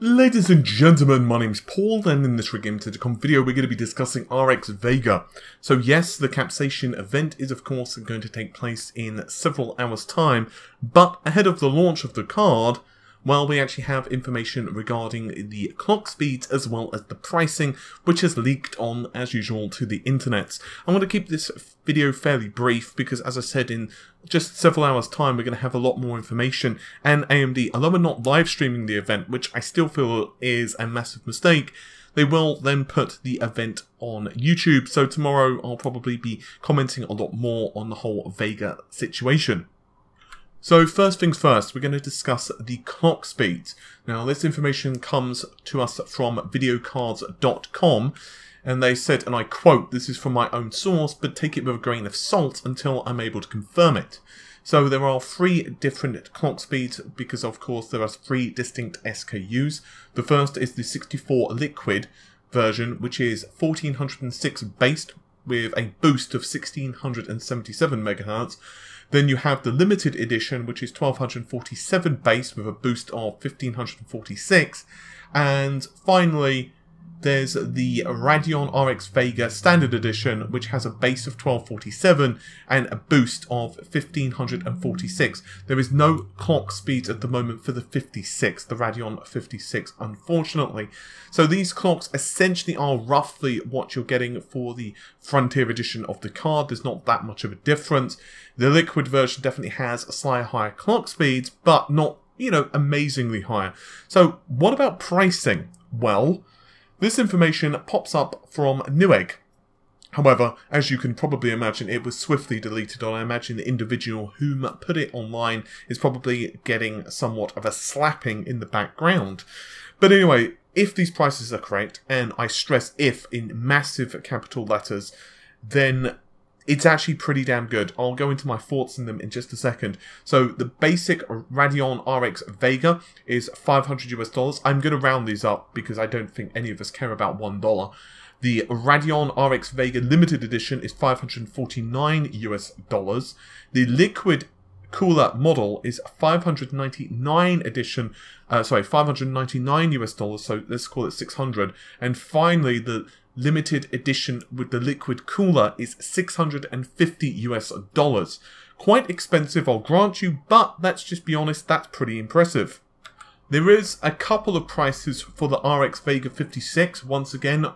Ladies and gentlemen, my name's Paul, and in this RedGamingTech.com video we're going to be discussing RX Vega. So yes, the Capsaicin event is of course going to take place in several hours time, but ahead of the launch of the card, well, we actually have information regarding the clock speeds as well as the pricing, which has leaked on, as usual, to the internet. I'm going to keep this video fairly brief because, as I said, in just several hours time we're going to have a lot more information. And AMD, although we're not live streaming the event, which I still feel is a massive mistake, they will then put the event on YouTube. So tomorrow I'll probably be commenting a lot more on the whole Vega situation. So first things first, we're going to discuss the clock speeds. Now this information comes to us from videocards.com, and they said, and I quote, "This is from my own source, but take it with a grain of salt until I'm able to confirm it." So there are three different clock speeds because of course there are three distinct SKUs. The first is the 64 liquid version, which is 1406 based with a boost of 1677 megahertz. Then you have the limited edition, which is 1247 base with a boost of 1546. And finally, there's the Radeon RX Vega Standard Edition, which has a base of 1247 and a boost of 1546. There is no clock speed at the moment for the 56, the Radeon 56, unfortunately. So these clocks essentially are roughly what you're getting for the Frontier Edition of the card. There's not that much of a difference. The liquid version definitely has slightly higher clock speeds, but not, you know, amazingly higher. So what about pricing? Well, this information pops up from Newegg. However, as you can probably imagine, it was swiftly deleted, and I imagine the individual whom put it online is probably getting somewhat of a slapping in the background. But anyway, if these prices are correct, and I stress if in massive capital letters, then it's actually pretty damn good. I'll go into my thoughts on them in just a second. So the basic Radeon RX Vega is $500 US. I'm going to round these up because I don't think any of us care about $1. The Radeon RX Vega Limited Edition is $549 US. The liquid cooler model is $599 US. So let's call it 600. And finally, the limited edition with the liquid cooler is $650 US. Quite expensive, I'll grant you, but let's just be honest, that's pretty impressive. There is a couple of prices for the RX Vega 56. Once again,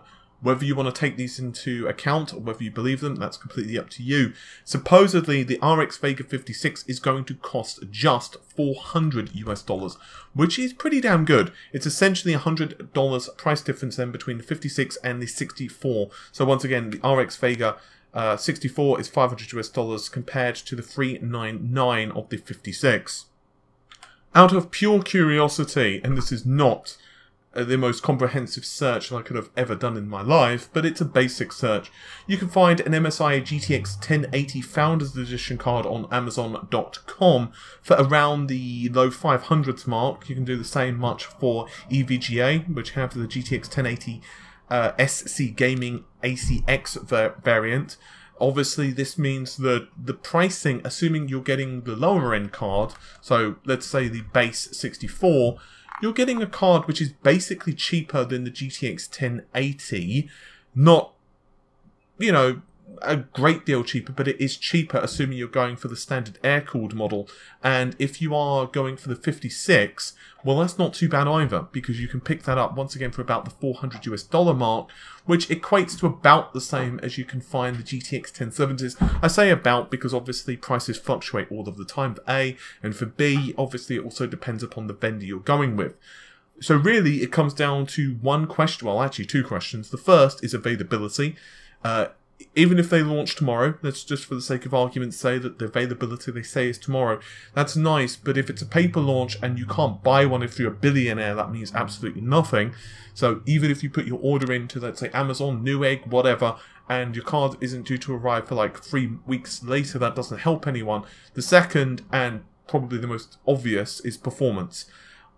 whether you want to take these into account or whether you believe them, that's completely up to you. Supposedly, the RX Vega 56 is going to cost just $400 US, which is pretty damn good. It's essentially $100 price difference then between the 56 and the 64. So once again, the RX Vega 64 is $500 US compared to the 399 of the 56. Out of pure curiosity, and this is not the most comprehensive search that I could have ever done in my life, but it's a basic search. You can find an MSI GTX 1080 Founders Edition card on Amazon.com for around the low 500s mark. You can do the same much for EVGA, which have the GTX 1080 SC Gaming ACX variant. Obviously, this means that the pricing, assuming you're getting the lower end card, so let's say the base 64, you're getting a card which is basically cheaper than the GTX 1080. Not, you know, a great deal cheaper, but it is cheaper assuming you're going for the standard air-cooled model. And if you are going for the 56, well, that's not too bad either, because you can pick that up once again for about the $400 US mark, which equates to about the same as you can find the GTX 1070s. I say about because obviously prices fluctuate all of the time for A, and for B, obviously it also depends upon the vendor you're going with. So really, it comes down to one question, well, actually two questions. The first is availability. Even if they launch tomorrow, let's just for the sake of argument say that the availability they say is tomorrow. That's nice, but if it's a paper launch and you can't buy one if you're a billionaire, that means absolutely nothing. So even if you put your order into, let's say, Amazon, Newegg, whatever, and your card isn't due to arrive for like 3 weeks later, that doesn't help anyone. The second, and probably the most obvious, is performance.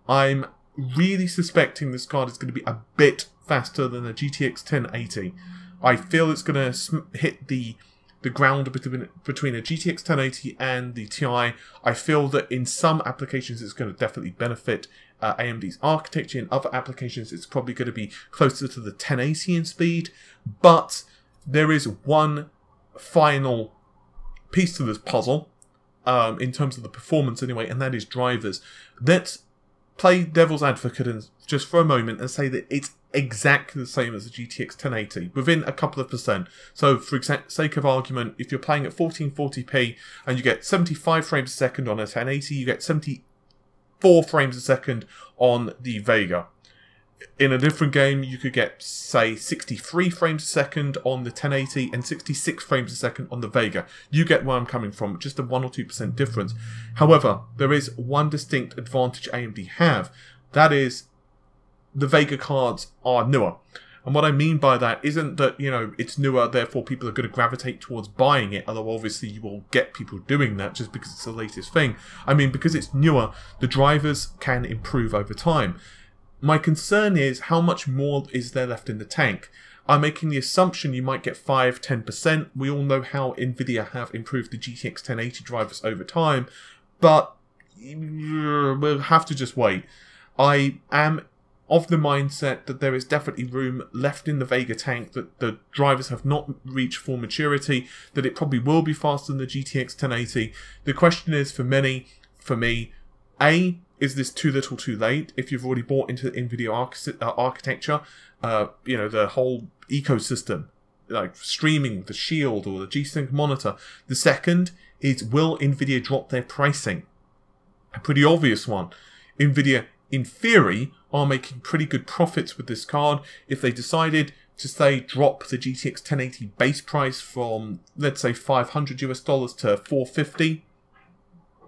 I'm really suspecting this card is going to be a bit faster than a GTX 1080. I feel it's going to hit the the ground between a GTX 1080 and the Ti. I feel that in some applications it's going to definitely benefit AMD's architecture. In other applications it's probably going to be closer to the 1080 in speed. But there is one final piece to this puzzle, in terms of the performance anyway, and that is drivers. Let's play devil's advocate and just for a moment and say that it's exactly the same as the GTX 1080 within a couple of percent. So for sake of argument, if you're playing at 1440p and you get 75 frames a second on a 1080, you get 74 frames a second on the Vega. In a different game, you could get, say, 63 frames a second on the 1080 and 66 frames a second on the Vega. You get where I'm coming from, just a 1 or 2% difference. However, there is one distinct advantage AMD have. That is, the Vega cards are newer. And what I mean by that isn't that, you know, it's newer, therefore people are going to gravitate towards buying it, although obviously you will get people doing that just because it's the latest thing. I mean, because it's newer, the drivers can improve over time. My concern is how much more is there left in the tank. I'm making the assumption you might get 5, 10%. We all know how NVIDIA have improved the GTX 1080 drivers over time, but we'll have to just wait. I am of the mindset that there is definitely room left in the Vega tank, that the drivers have not reached full maturity, that it probably will be faster than the GTX 1080. The question is for many, for me, A, is this too little too late? If you've already bought into the NVIDIA architecture, you know, the whole ecosystem, like streaming, the Shield or the G-Sync monitor. The second is, will NVIDIA drop their pricing? A pretty obvious one. NVIDIA, in theory, are making pretty good profits with this card. If they decided to, say, drop the GTX 1080 base price from, let's say, $500 to $450,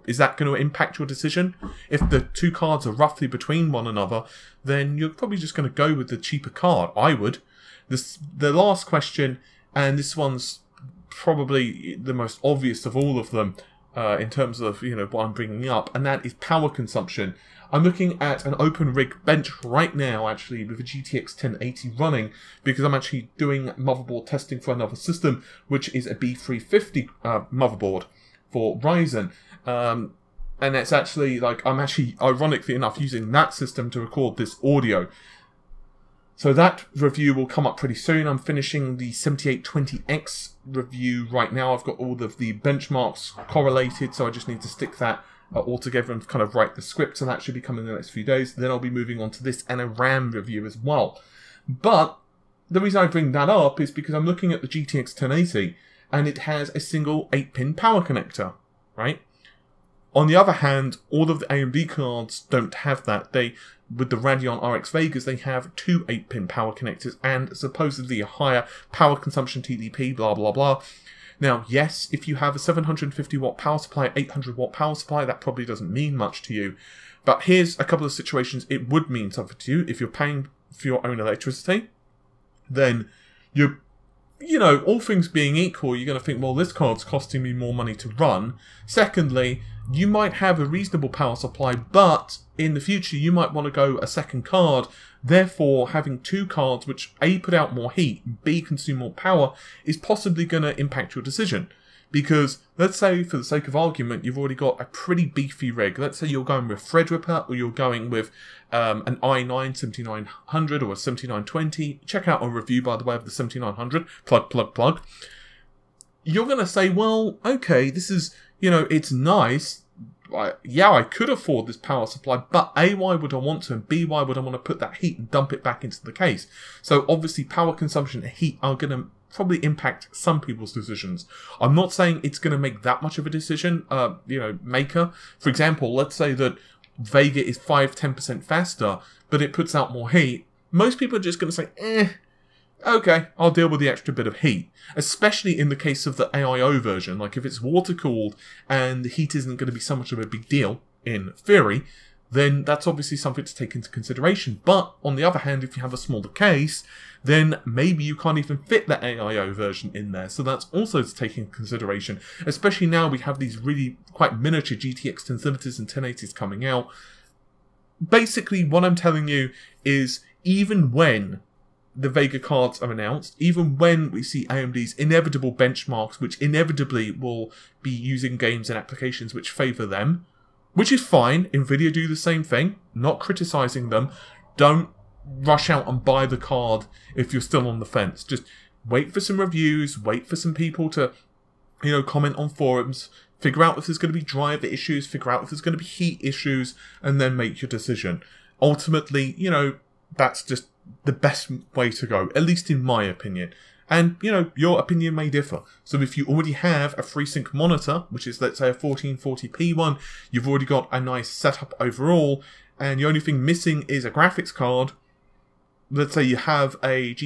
is that going to impact your decision? If the two cards are roughly between one another, then you're probably just going to go with the cheaper card. I would. The last question, and this one's probably the most obvious of all of them in terms of, you know, what I'm bringing up, and that is power consumption. I'm looking at an open rig bench right now, actually, with a GTX 1080 running, because I'm actually doing motherboard testing for another system, which is a B350 motherboard for Ryzen. And it's actually, like, I'm actually, ironically enough, using that system to record this audio. So that review will come up pretty soon. I'm finishing the 7820X review right now. I've got all of the benchmarks correlated, so I just need to stick that all together and kind of write the script, so that should be coming in the next few days. Then I'll be moving on to this and a RAM review as well. But the reason I bring that up is because I'm looking at the GTX 1080, and it has a single 8-pin power connector, right? On the other hand, all of the AMD cards don't have that. They, with the Radeon RX Vegas, they have two 8-pin power connectors and supposedly a higher power consumption TDP, blah, blah, blah. Now, yes, if you have a 750-watt power supply, 800-watt power supply, that probably doesn't mean much to you. But here's a couple of situations it would mean something to you. If you're paying for your own electricity, then you're, you know, all things being equal, you're going to think, well, this card's costing me more money to run. Secondly, you might have a reasonable power supply, but in the future, you might want to go a second card. Therefore, having two cards, which A, put out more heat, B, consume more power, is possibly going to impact your decision. Because, let's say, for the sake of argument, you've already got a pretty beefy rig. Let's say you're going with Threadripper, or you're going with an i9-7900 or a 7920. Check out our review, by the way, of the 7900. Plug, plug, plug. You're going to say, well, okay, this is, you know, it's nice. Yeah, I could afford this power supply, but A, why would I want to? And B, why would I want to put that heat and dump it back into the case? So, obviously, power consumption and heat are going to probably impact some people's decisions. I'm not saying it's going to make that much of a decision, you know, maker. For example, let's say that Vega is 5-10% faster, but it puts out more heat. Most people are just going to say, eh, okay, I'll deal with the extra bit of heat. Especially in the case of the AIO version. Like, if it's water-cooled and the heat isn't going to be so much of a big deal, in theory, then that's obviously something to take into consideration. But on the other hand, if you have a smaller case, then maybe you can't even fit the AIO version in there. So that's also to take into consideration, especially now we have these really quite miniature GTX 1070s and 1080s coming out. Basically, what I'm telling you is, even when the Vega cards are announced, even when we see AMD's inevitable benchmarks, which inevitably will be using games and applications which favour them, which is fine. NVIDIA do the same thing, not criticising them. Don't rush out and buy the card if you're still on the fence. Just wait for some reviews, wait for some people to, you know, comment on forums, figure out if there's going to be driver issues, figure out if there's going to be heat issues, and then make your decision. Ultimately, you know, that's just the best way to go, at least in my opinion. And, you know, your opinion may differ. So if you already have a FreeSync monitor, which is, let's say, a 1440p one, you've already got a nice setup overall, and the only thing missing is a graphics card. Let's say you have a an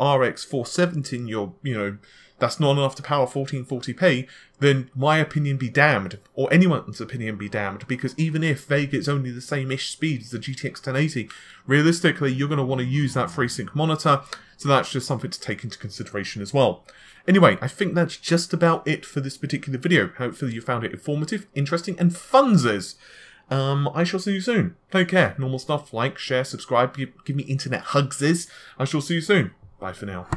RX 470 in your, you know, that's not enough to power 1440p, then my opinion be damned, or anyone's opinion be damned, because even if Vega is only the same-ish speed as the GTX 1080, realistically, you're going to want to use that FreeSync monitor, so that's just something to take into consideration as well. Anyway, I think that's just about it for this particular video. Hopefully you found it informative, interesting, and funzers. I shall see you soon. Take care. Normal stuff, like, share, subscribe, give me internet hugses. I shall see you soon. Bye for now.